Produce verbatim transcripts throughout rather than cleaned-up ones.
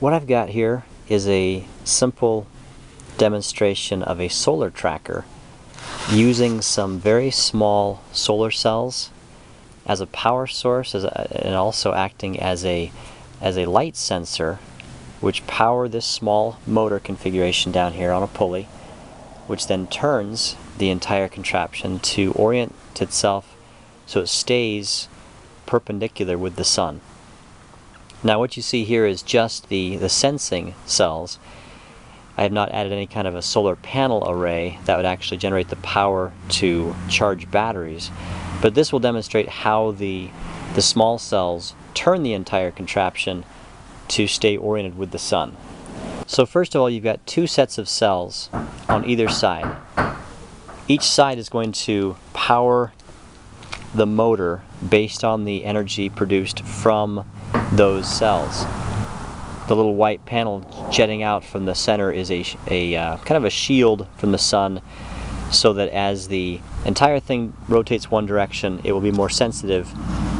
What I've got here is a simple demonstration of a solar tracker using some very small solar cells as a power source as a, and also acting as a as a light sensor, which power this small motor configuration down here on a pulley, which then turns the entire contraption to orient itself so it stays perpendicular with the sun. Now what you see here is just the, the sensing cells. I have not added any kind of a solar panel array that would actually generate the power to charge batteries, but this will demonstrate how the, the small cells turn the entire contraption to stay oriented with the sun. So first of all, you've got two sets of cells on either side. Each side is going to power the motor based on the energy produced from those cells. The little white panel jetting out from the center is a, a uh, kind of a shield from the sun, so that as the entire thing rotates one direction, it will be more sensitive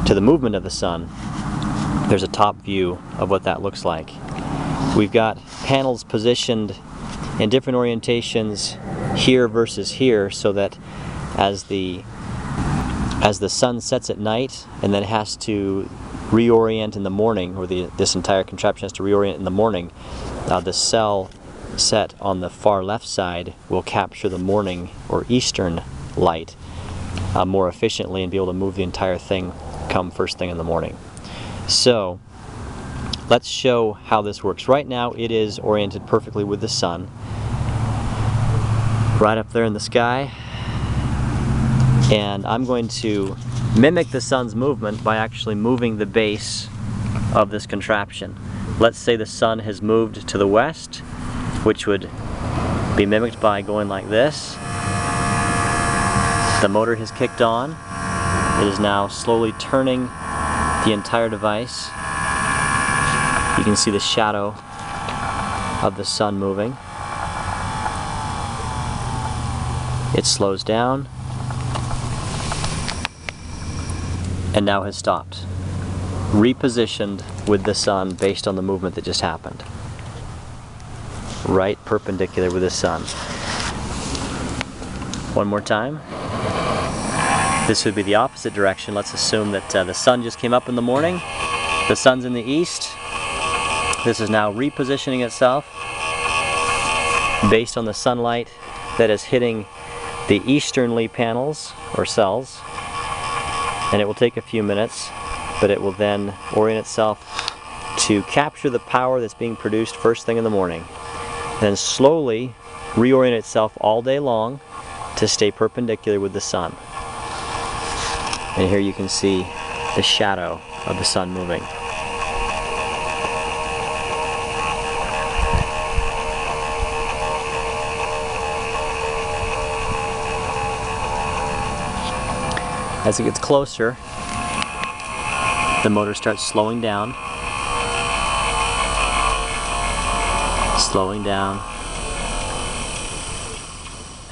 to the movement of the sun. There's a top view of what that looks like. We've got panels positioned in different orientations here versus here, so that as the as the sun sets at night and then has to reorient in the morning, or the, this entire contraption has to reorient in the morning, uh, the cell set on the far left side will capture the morning or eastern light uh, more efficiently and be able to move the entire thing come first thing in the morning. So let's show how this works. Right now it is oriented perfectly with the sun, right up there in the sky. And I'm going to mimic the sun's movement by actually moving the base of this contraption. Let's say the sun has moved to the west, which would be mimicked by going like this. The motor has kicked on. It is now slowly turning the entire device. You can see the shadow of the sun moving. It slows down and now has stopped, repositioned with the sun based on the movement that just happened. Right perpendicular with the sun. One more time. This would be the opposite direction. Let's assume that uh, the sun just came up in the morning, the sun's in the east. This is now repositioning itself based on the sunlight that is hitting the easterly panels or cells. And it will take a few minutes, but it will then orient itself to capture the power that's being produced first thing in the morning. Then slowly reorient itself all day long to stay perpendicular with the sun. And here you can see the shadow of the sun moving. As it gets closer, the motor starts slowing down, slowing down,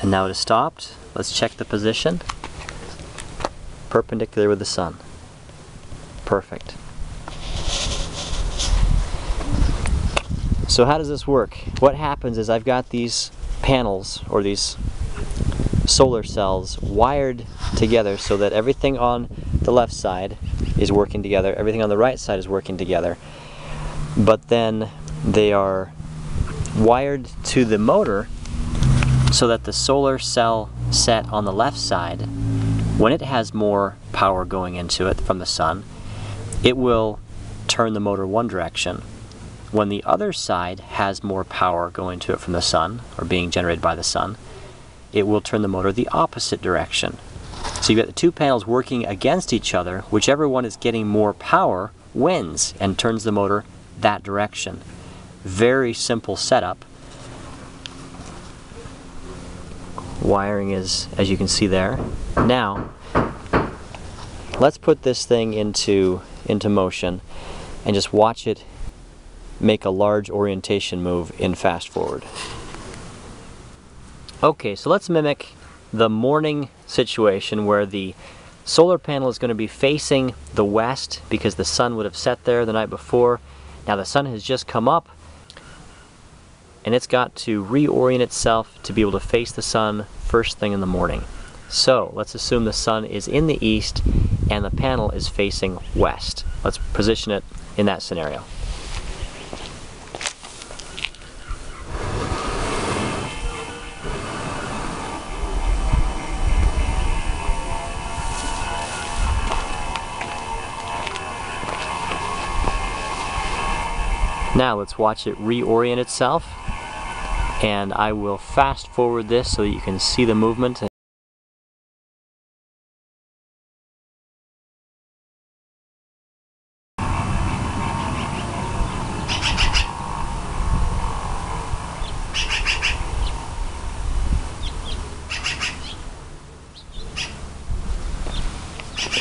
and now it has stopped. Let's check the position. Perpendicular with the sun. Perfect. So how does this work? What happens is I've got these panels, or these solar cells, wired together so that everything on the left side is working together, everything on the right side is working together, but then they are wired to the motor so that the solar cell set on the left side, when it has more power going into it from the sun, it will turn the motor one direction. When the other side has more power going to it from the sun, or being generated by the sun, it will turn the motor the opposite direction. So you've got the two panels working against each other. Whichever one is getting more power wins and turns the motor that direction. Very simple setup. Wiring is, as you can see there. Now, let's put this thing into, into motion and just watch it make a large orientation move in fast forward. Okay, so let's mimic the morning situation where the solar panel is going to be facing the west because the sun would have set there the night before. Now the sun has just come up, and it's got to reorient itself to be able to face the sun first thing in the morning. So let's assume the sun is in the east and the panel is facing west. Let's position it in that scenario. Now let's watch it reorient itself, and I will fast forward this so that you can see the movement. Well,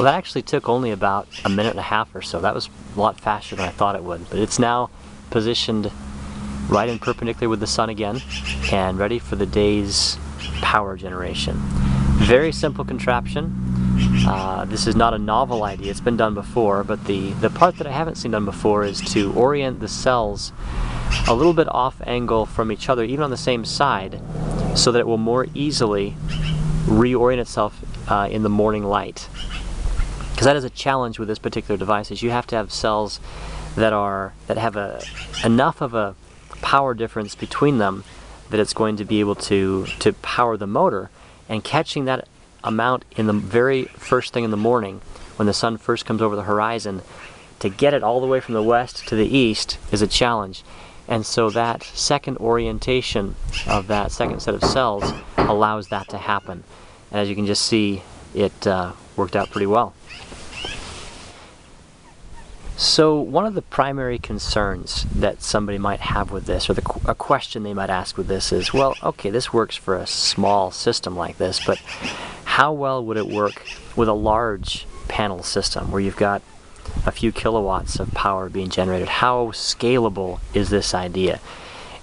that actually took only about a minute and a half or so. That was a lot faster than I thought it would, but it's now positioned right in perpendicular with the sun again and ready for the day's power generation. Very simple contraption. Uh, this is not a novel idea, it's been done before, but the, the part that I haven't seen done before is to orient the cells a little bit off angle from each other, even on the same side, so that it will more easily reorient itself uh, in the morning light. Because that is a challenge with this particular device, is you have to have cells that are that have a enough of a power difference between them that it's going to be able to to power the motor, and catching that amount in the very first thing in the morning when the sun first comes over the horizon, to get it all the way from the west to the east is a challenge. And so that second orientation of that second set of cells allows that to happen, and as you can just see, it uh, worked out pretty well. So one of the primary concerns that somebody might have with this, or the, a question they might ask with this is, well, okay, this works for a small system like this, but how well would it work with a large panel system where you've got a few kilowatts of power being generated? How scalable is this idea?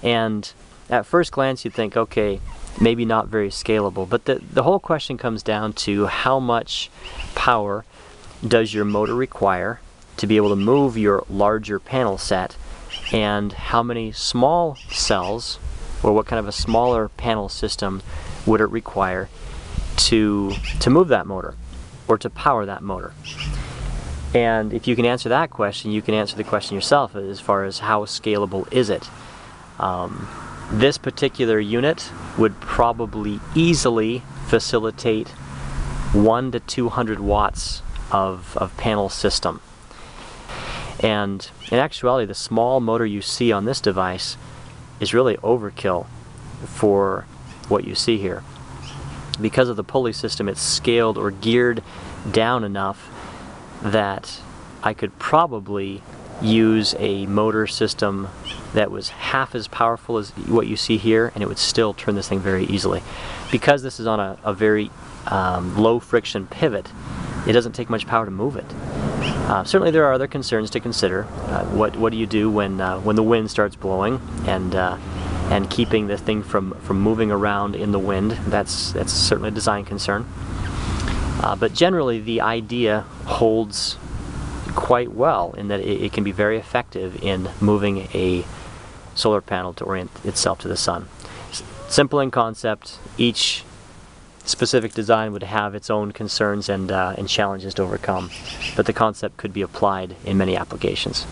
And at first glance you'd think, okay, maybe not very scalable, but the, the whole question comes down to how much power does your motor require to be able to move your larger panel set, and how many small cells, or what kind of a smaller panel system would it require to to move that motor or to power that motor. And if you can answer that question, you can answer the question yourself as far as how scalable is it. Um, this particular unit would probably easily facilitate one to two hundred watts of, of panel system. And in actuality, the small motor you see on this device is really overkill for what you see here. Because of the pulley system, it's scaled or geared down enough that I could probably use a motor system that was half as powerful as what you see here, and it would still turn this thing very easily. Because this is on a, a very um, low friction pivot, it doesn't take much power to move it. Uh, certainly there are other concerns to consider. Uh, what, what do you do when, uh, when the wind starts blowing, and, uh, and keeping this thing from, from moving around in the wind? That's, that's certainly a design concern. Uh, but generally the idea holds quite well in that it, it can be very effective in moving a solar panel to orient itself to the sun. S- simple in concept. Each specific design would have its own concerns and, uh, and challenges to overcome, but the concept could be applied in many applications.